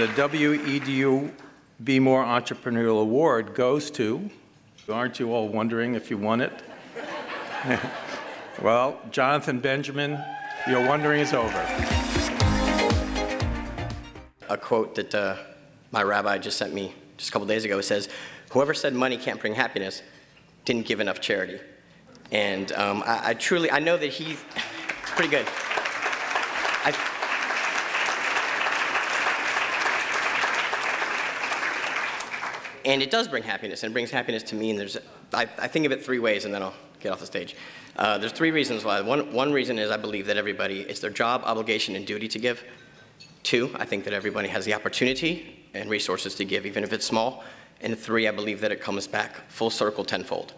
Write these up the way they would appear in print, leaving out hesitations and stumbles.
And the WEDU Be More Entrepreneurial Award goes to, aren't you all wondering if you won it? Well, Jonathan Benjamin, your wondering is over. A quote that my rabbi just sent me just a couple days ago, it says, "Whoever said money can't bring happiness didn't give enough charity." And I truly, I know that he, it's pretty good. And it does bring happiness, and it brings happiness to me, and there's, I think of it three ways, and then I'll get off the stage. There's three reasons why. One reason is I believe that everybody, it's their job, obligation, and duty to give. Two, I think that everybody has the opportunity and resources to give, even if it's small. And three, I believe that it comes back full circle tenfold.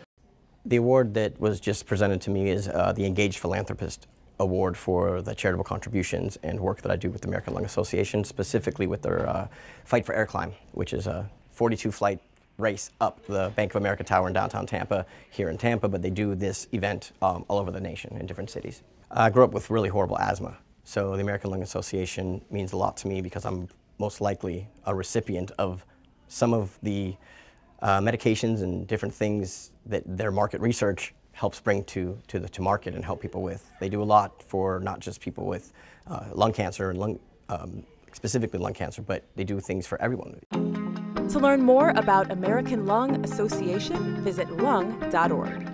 The award that was just presented to me is the Engaged Philanthropist Award for the charitable contributions and work that I do with the American Lung Association, specifically with their Fight for Air Climb, which is a 42-flight race up the Bank of America Tower in downtown Tampa, here in Tampa, but they do this event all over the nation in different cities. I grew up with really horrible asthma, so the American Lung Association means a lot to me because I'm most likely a recipient of some of the medications and different things that their market research helps bring to market and help people with. They do a lot for not just people with lung cancer, and specifically lung cancer, but they do things for everyone. To learn more about American Lung Association, visit lung.org.